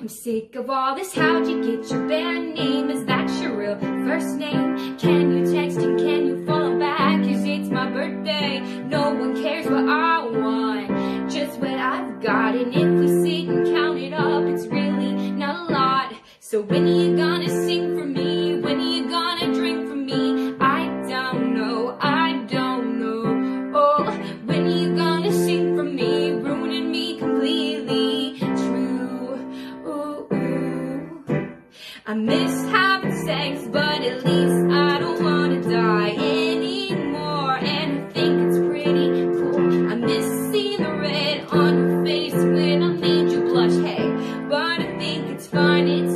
I'm sick of all this. How'd you get your band name? Is that your real first name? Can you text and can you follow back? Cause it's my birthday. No one cares what I want, just what I've got. And if we sit and count it up, it's really not a lot. So when are you gonna sing for me? When are you gonna drink for me? I don't know, I don't know. Oh, when are you gonna sing for me? Ruining me completely. True. Ooh, ooh. I miss having sex, but at least I don't wanna die anymore. And I think it's pretty cool. I miss seeing the red on your face when I made you blush. Hey, but I think it's fine. It's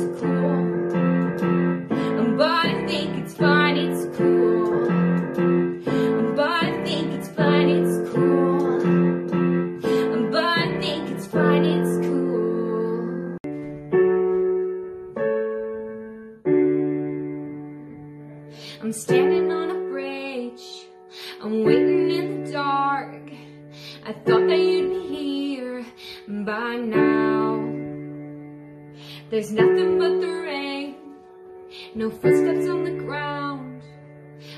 I'm standing on a bridge, I'm waiting in the dark. I thought that you'd be here by now. There's nothing but the rain, no footsteps on the ground.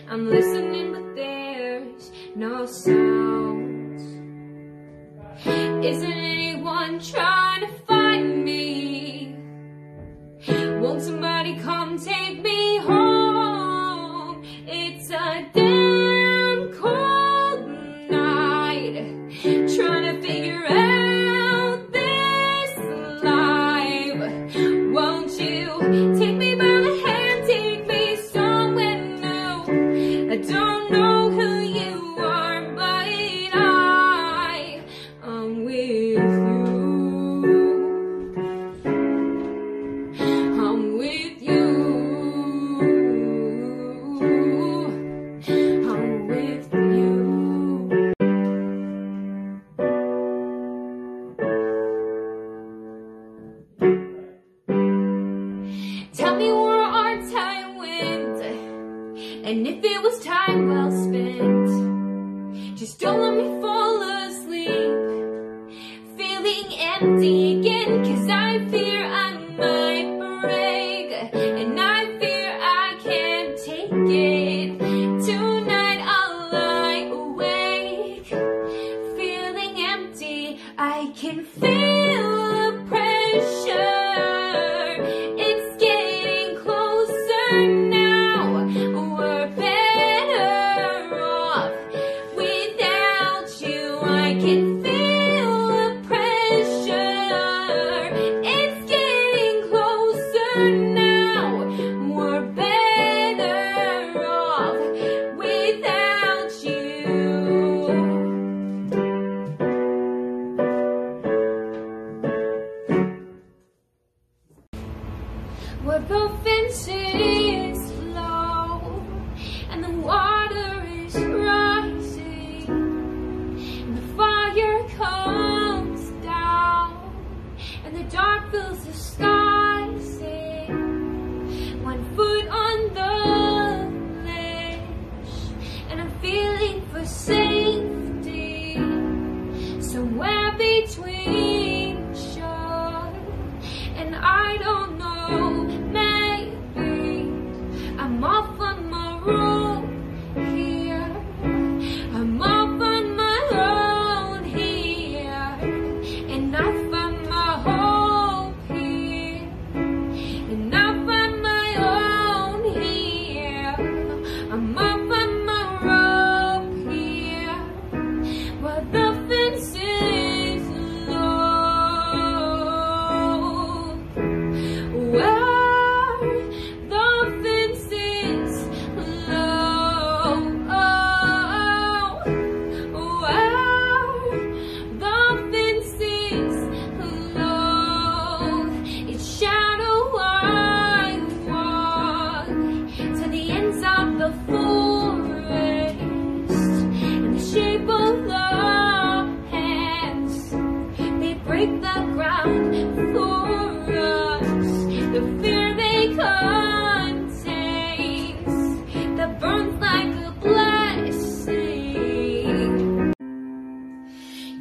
I'm listening but there's no sound. Isn't anyone trying to find me? Won't somebody come take me home? It's a damn cold night, trying to figure out this life. Won't you take me by the hand, take me somewhere new? I don't know who you are, but I am with you. I'm with you. Tell me where our time went, and if it was time well spent. Just don't let me fall asleep, feeling empty again. Cause I fear I might break, and I fear I can't take it. Tonight I'll lie awake, feeling empty. I can feel the pressure. We're both in cities flow, and the water is rising, and the fire comes down, and the dark fills the sky. Sing one foot on the ledge, and I'm feeling for safety somewhere between shore, and I don't know.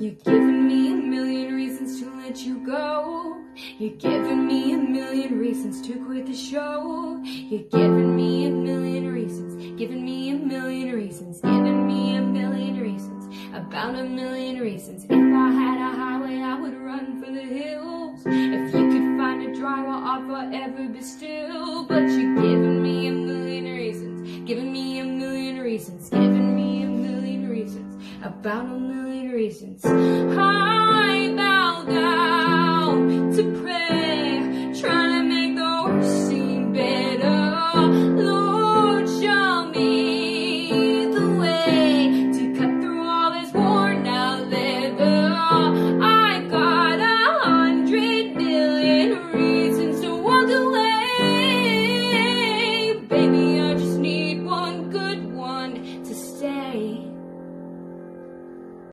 You've given me a million reasons to let you go. You're giving me a million reasons to quit the show. You're giving me a million reasons, giving me a million reasons, giving me a million reasons, about a million reasons. If I had a highway, I would run for the hills. If you could find a driver, I'd forever be still. But you're giving me a million reasons, giving me a million reasons, giving me a million reasons, about a million reasons.